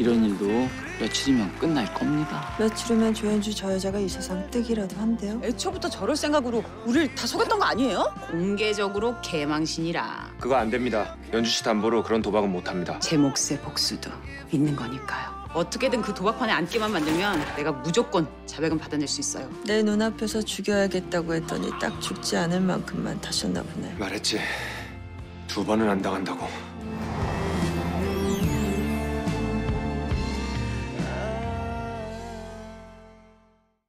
이런 일도 며칠이면 끝날 겁니다. 며칠 후면 조현주 저 여자가 이 세상 뜨기라도 한대요. 애초부터 저럴 생각으로 우리를 다 속였던 거 아니에요? 공개적으로 개망신이라. 그거 안 됩니다. 연주 씨 담보로 그런 도박은 못 합니다. 제 몫의 복수도 있는 거니까요. 어떻게든 그 도박판에 앉기만 만들면 내가 무조건 자백은 받아낼 수 있어요. 내 눈앞에서 죽여야겠다고 했더니 딱 죽지 않을 만큼만 타셨나 보네. 말했지. 두 번은 안 당한다고.